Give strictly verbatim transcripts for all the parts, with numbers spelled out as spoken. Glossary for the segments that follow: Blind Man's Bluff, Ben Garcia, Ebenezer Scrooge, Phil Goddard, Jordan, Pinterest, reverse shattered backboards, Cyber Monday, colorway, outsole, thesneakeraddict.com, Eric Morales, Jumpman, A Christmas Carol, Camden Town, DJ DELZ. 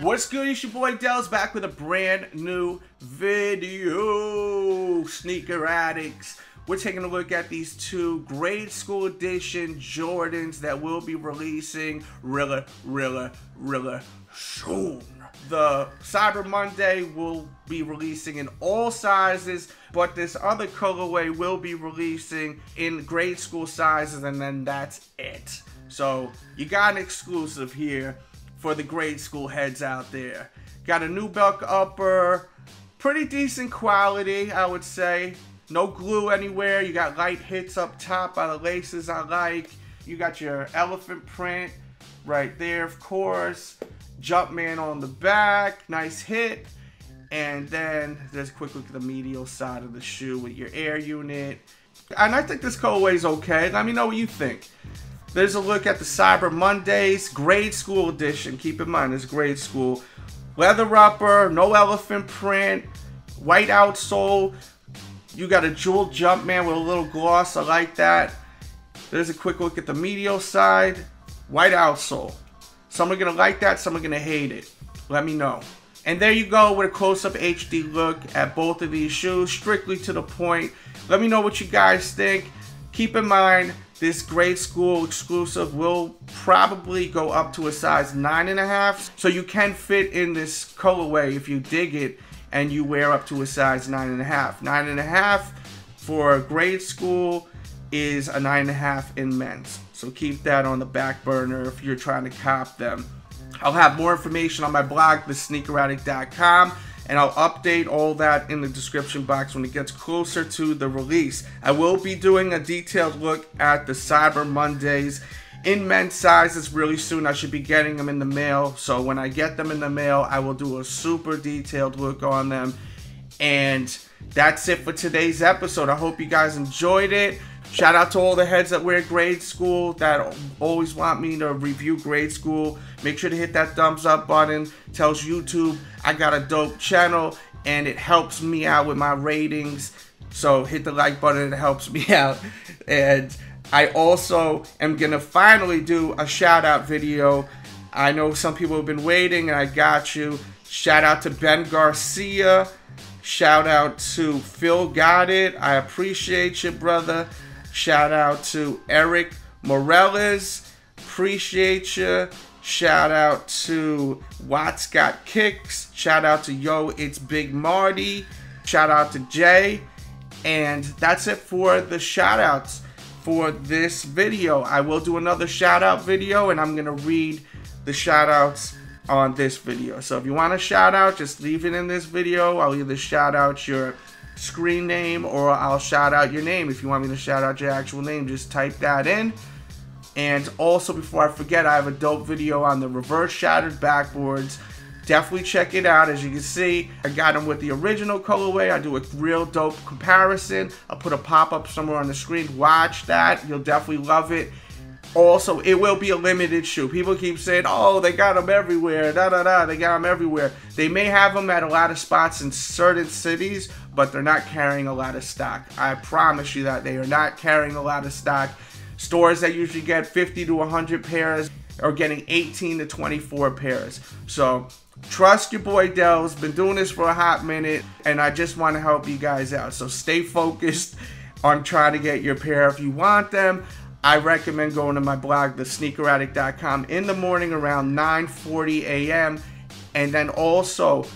What's good? It's your boy DELZ back with a brand new video, Sneaker Addicts. We're taking a look at these two grade school edition Jordans that will be releasing really, really, really soon. The Cyber Monday will be releasing in all sizes, but this other colorway will be releasing in grade school sizes, and then that's it. So you got an exclusive here for the grade school heads out there. Got a new buck upper, pretty decent quality, I would say. No glue anywhere. You got light hits up top by the laces I like. You got your elephant print right there, of course. Jumpman on the back, nice hit. And then there's a quick look at the medial side of the shoe with your air unit. And I think this colorway is okay. Let me know what you think. There's a look at the Cyber Mondays, grade school edition. Keep in mind, it's grade school. Leather upper, no elephant print, white outsole. You got a jewel Jumpman with a little gloss. I like that. There's a quick look at the medial side, white outsole. Some are going to like that, some are going to hate it. Let me know. And there you go with a close-up H D look at both of these shoes, strictly to the point. Let me know what you guys think. Keep in mind, this grade school exclusive will probably go up to a size nine and a half, so you can fit in this colorway if you dig it and you wear up to a size nine and a half. Nine and a half for grade school is a nine and a half in men's. So keep that on the back burner if you're trying to cop them. I'll have more information on my blog, the sneaker addict dot com, and I'll update all that in the description box when it gets closer to the release. I will be doing a detailed look at the Cyber Mondays in men's sizes really soon. I should be getting them in the mail. So when I get them in the mail, I will do a super detailed look on them. And that's it for today's episode. I hope you guys enjoyed it. Shout out to all the heads that wear grade school that always want me to review grade school. Make sure to hit that thumbs up button. Tells YouTube I got a dope channel and it helps me out with my ratings. So hit the like button, it helps me out. And I also am going to finally do a shout out video. I know some people have been waiting and I got you. Shout out to Ben Garcia. Shout out to Phil Goddard. I appreciate you, brother. Shout out to Eric Morales. Appreciate you. Shout out to Watts Got Kicks. Shout out to Yo, It's Big Marty. Shout out to Jay. And that's it for the shout outs for this video. I will do another shout out video and I'm going to read the shout outs on this video. So if you want a shout out, just leave it in this video. I'll either shout out your screen name or I'll shout out your name. If you want me to shout out your actual name, just type that in. And also, before I forget, I have a dope video on the reverse shattered backboards. Definitely check it out. As you can see, I got them with the original colorway. I do a real dope comparison. I'll put a pop-up somewhere on the screen. Watch that. You'll definitely love it. Also, it will be a limited shoe. People keep saying, oh, they got them everywhere, da da da, they got them everywhere. They may have them at a lot of spots in certain cities, but they're not carrying a lot of stock. I promise you that they are not carrying a lot of stock. Stores that usually get fifty to one hundred pairs are getting eighteen to twenty-four pairs. So trust your boy Delz. Been doing this for a hot minute, and I just want to help you guys out. So stay focused on trying to get your pair if you want them. I recommend going to my blog, the sneaker addict dot com, in the morning around nine forty A M And then also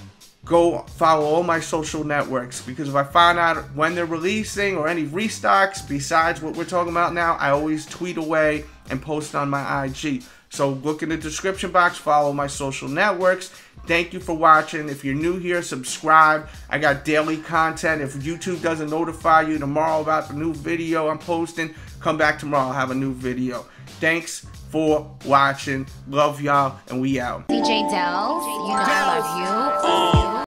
go follow all my social networks, because if I find out when they're releasing or any restocks besides what we're talking about now, I always tweet away and post on my I G. So look in the description box, follow my social networks. Thank you for watching. If you're new here, subscribe. I got daily content. If YouTube doesn't notify you tomorrow about the new video I'm posting, come back tomorrow. I'll have a new video. Thanks for watching. Love y'all, and we out. D J DELZ, you know I love you.